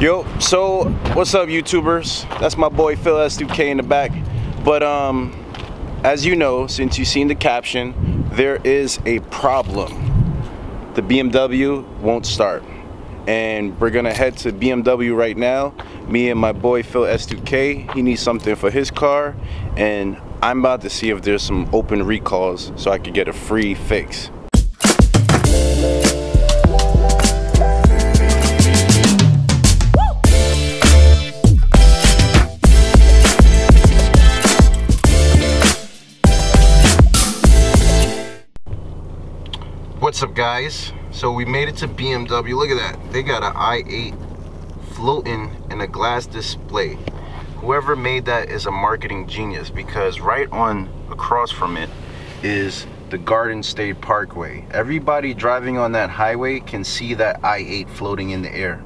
Yo, so what's up, YouTubers? That's my boy Phil S2K in the back. But as you know, since you've seen the caption, there is a problem. The BMW won't start, and we're gonna head to BMW right now. Me and my boy Phil S2K, he needs something for his car, and I'm about to see if there's some open recalls so I could get a free fix. What's up, guys? So we made it to BMW. Look at that, they got an i8 floating in a glass display. Whoever made that is a marketing genius, because right on across from it is the Garden State Parkway. Everybody driving on that highway can see that i8 floating in the air.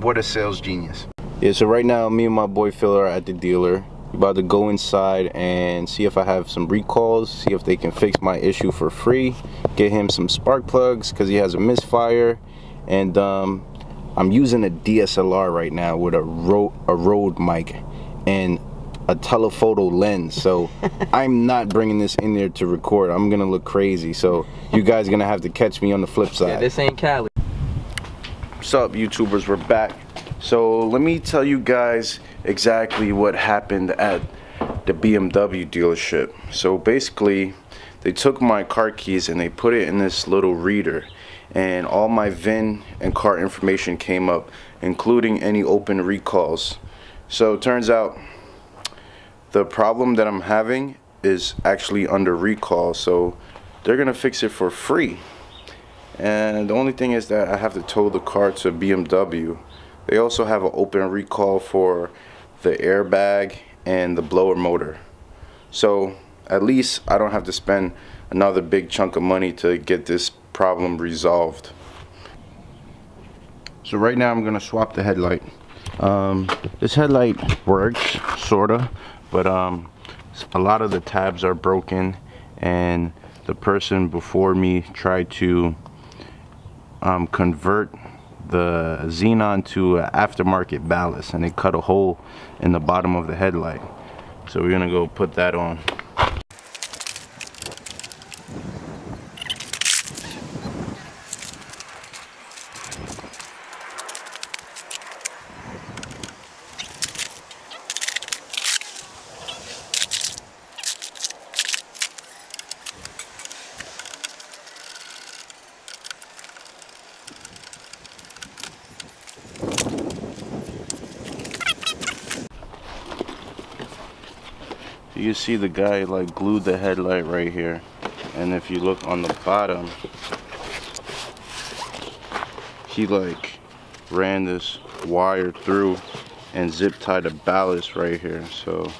What a sales genius. Yeah, so right now me and my boy Phil are at the dealer. We're about to go inside and see if I have some recalls, see if they can fix my issue for free, get him some spark plugs because he has a misfire, and I'm using a DSLR right now with a Rode mic and a telephoto lens, so I'm not bringing this in there to record. I'm gonna look crazy, so you guys are gonna have to catch me on the flip side. Yeah, this ain't Cali. What's up, YouTubers? We're back. So let me tell you guys exactly what happened at the BMW dealership. So basically, they took my car keys and they put it in this little reader, and all my VIN and car information came up, including any open recalls. So it turns out the problem that I'm having is actually under recall, so they're gonna fix it for free. And the only thing is that I have to tow the car to BMW. They also have an open recall for the airbag and the blower motor. So at least I don't have to spend another big chunk of money to get this problem resolved. So right now I'm gonna swap the headlight. This headlight works, sorta, but a lot of the tabs are broken, and the person before me tried to convert the xenon to an aftermarket ballast, and it cut a hole in the bottom of the headlight. So we're gonna go put that on. You see the guy like glued the headlight right here, and if you look on the bottom, he like ran this wire through and zip tied a ballast right here. So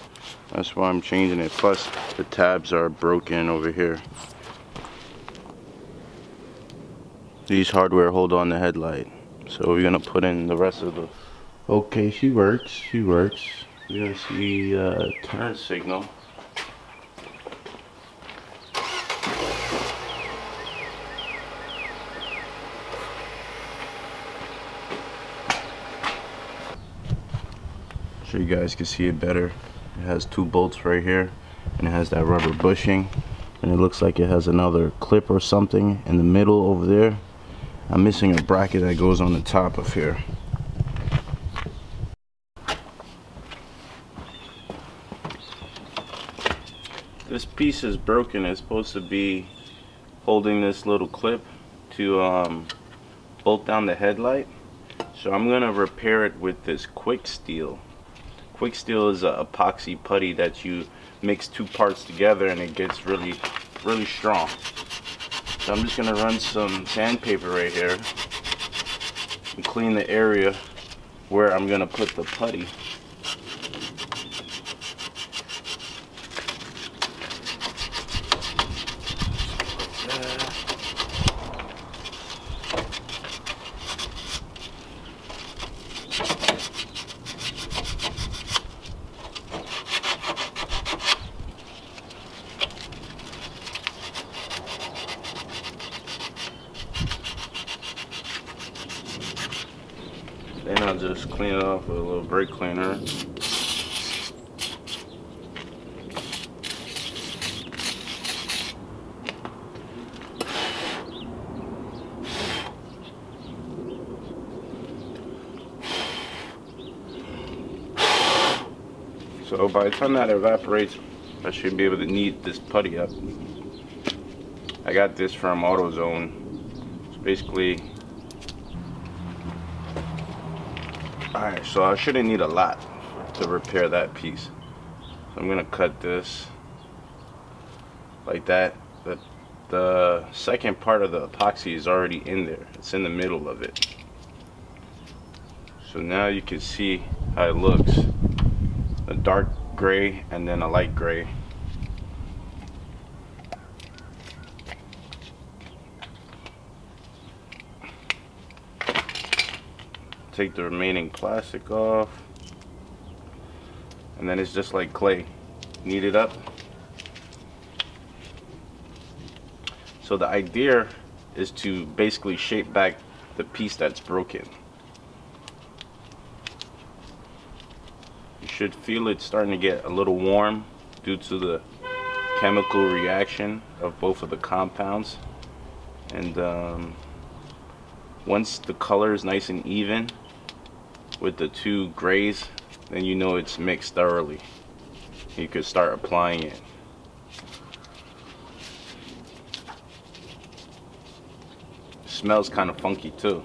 that's why I'm changing it, plus the tabs are broken over here. These hardware hold on the headlight, so we're gonna put in the rest of the... Okay, she works. We're gonna see the turn signal. Sure, you guys can see it better. It has two bolts right here, and it has that rubber bushing, and it looks like it has another clip or something in the middle over there. I'm missing a bracket that goes on the top of here. This piece is broken. It's supposed to be holding this little clip to bolt down the headlight. So I'm gonna repair it with this Quick Steel. Quick Steel is a epoxy putty that you mix two parts together, and it gets really, really strong. So I'm just gonna run some sandpaper right here and clean the area where I'm gonna put the putty. Then I'll just clean it off with a little brake cleaner. So by the time that evaporates, I should be able to knead this putty up. I got this from AutoZone. It's basically, alright, so I shouldn't need a lot to repair that piece. So I'm gonna cut this like that. The second part of the epoxy is already in there. It's in the middle of it. So now you can see how it looks. A dark gray and then a light gray. Take the remaining plastic off, and then it's just like clay. Knead it up. So the idea is to basically shape back the piece that's broken. Should feel it starting to get a little warm due to the chemical reaction of both of the compounds, and once the color is nice and even with the two grays, then you know it's mixed thoroughly. You could start applying it. It smells kind of funky too.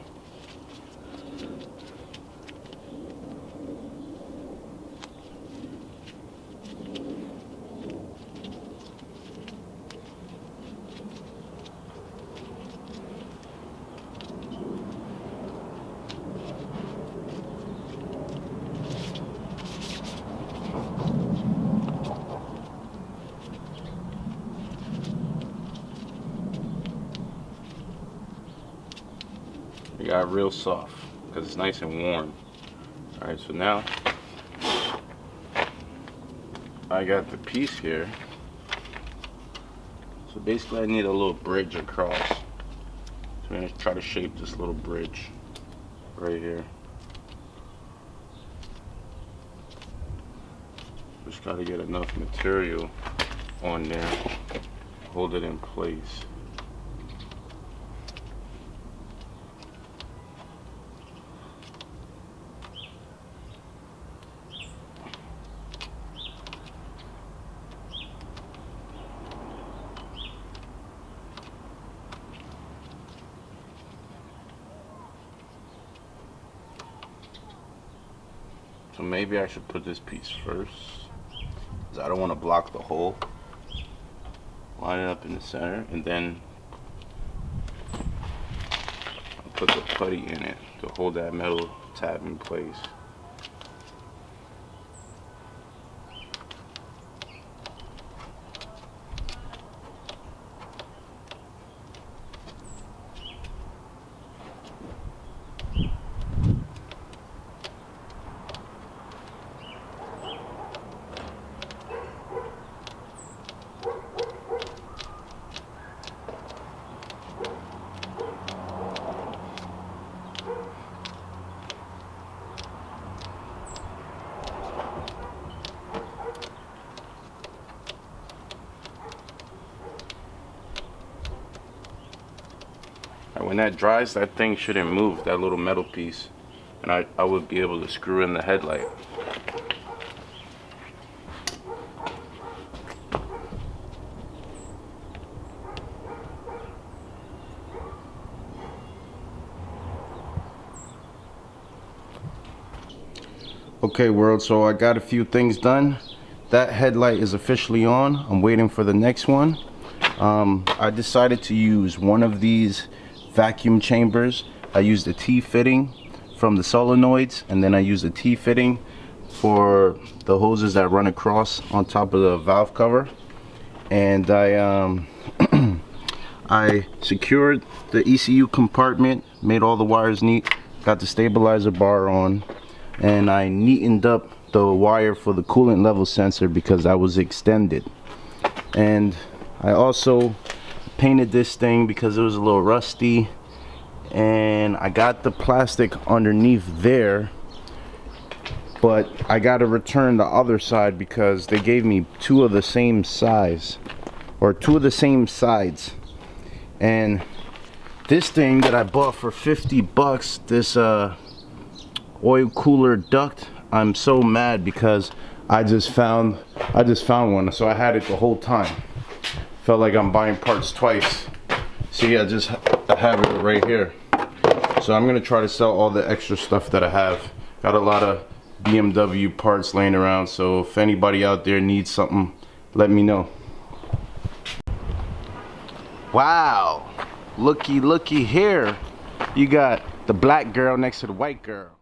It got real soft because it's nice and warm. All right, so now I got the piece here. So basically I need a little bridge across. So I'm gonna try to shape this little bridge right here. Just gotta get enough material on there, hold it in place. So maybe I should put this piece first, because I don't want to block the hole. Line it up in the center, and then I'll put the putty in it to hold that metal tab in place. When that dries, that thing shouldn't move, that little metal piece, and I would be able to screw in the headlight. Okay world, so I got a few things done. That headlight is officially on. I'm waiting for the next one. I decided to use one of these vacuum chambers. I used a T-fitting from the solenoids, and then I used a T-fitting for the hoses that run across on top of the valve cover, and I I secured the ECU compartment, made all the wires neat, got the stabilizer bar on, and I neatened up the wire for the coolant level sensor because I was extended. And I also painted this thing because it was a little rusty, and I got the plastic underneath there, but I got to return the other side because they gave me two of the same size, or two of the same sides. And this thing that I bought for 50 bucks, this oil cooler duct, I'm so mad because I just found one, so I had it the whole time. Felt like I'm buying parts twice. See, I have it right here. So I'm gonna try to sell all the extra stuff that I have. Got a lot of BMW parts laying around, so if anybody out there needs something, let me know. Wow, looky here. You got the black girl next to the white girl.